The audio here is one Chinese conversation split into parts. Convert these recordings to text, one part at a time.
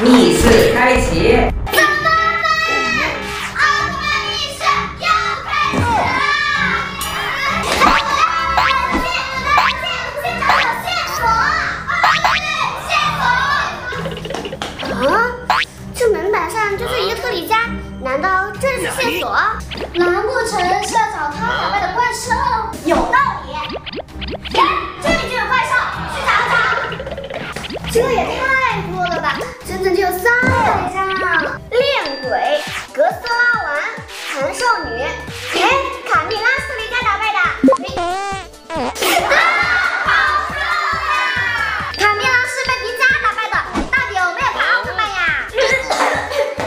密室开启。小宝贝，奥特曼密室要开始了！我要线索！啊，这门板上就是一个特里迦，难道这是线索？难不成是要找他打败的怪兽？有道理。看，这里就有怪兽，去找找。这也太多了吧！ 整整就有3个以上，恋鬼、格斯拉丸、长寿女，哎，卡蜜拉是特里迦打败的，啊，好漂亮！卡蜜拉是被迪迦打败的，到底有没有打奥特曼呀？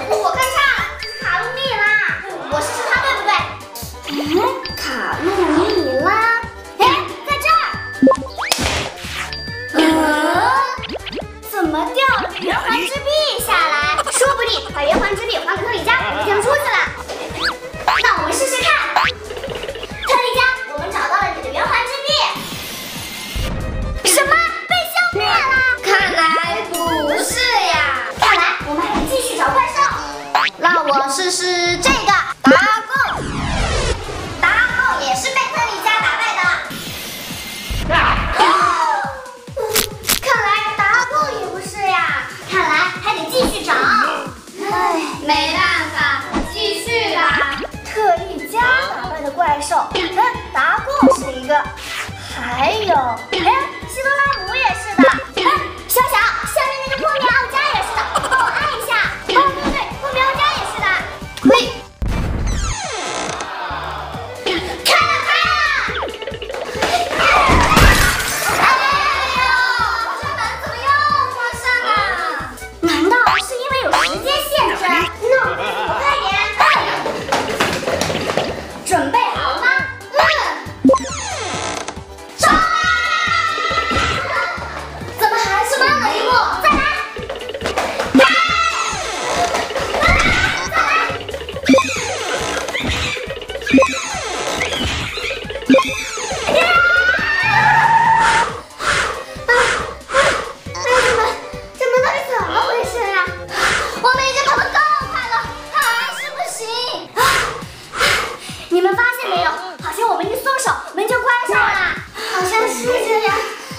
我看上这是卡路米拉，我是吃它对不对？嗯，卡路米拉，哎，在这儿，怎么掉了？ 圆环之臂下来，说不定把圆环之臂还给特里迦，我就能出去了。那我们试试看。特里迦，我们找到了你的圆环之臂。什么？被消灭了？看来不是呀。看来我们还得继续找怪兽。让我试试这个达贡。达贡也是被特里迦打败的。 没办法，继续吧。特里迦打败的怪兽，哎，达贡是一个，还有，哎，希多拉姆也是的，哎，小小，下面那个破灭奥加也是的，帮我按一下。哦，对对，破灭奥加也是的。喂，开了开了！哎呦，这门怎么又关上了？难道是因为有时间限制？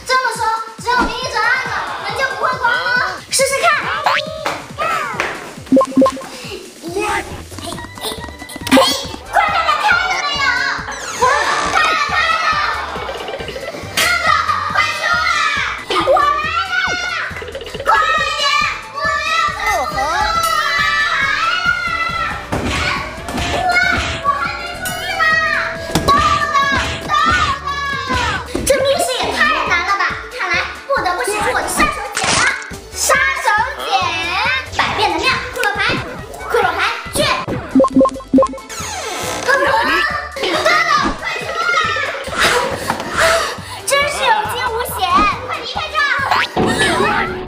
这么说，只要我们一直按了，门就不会关了。试试看。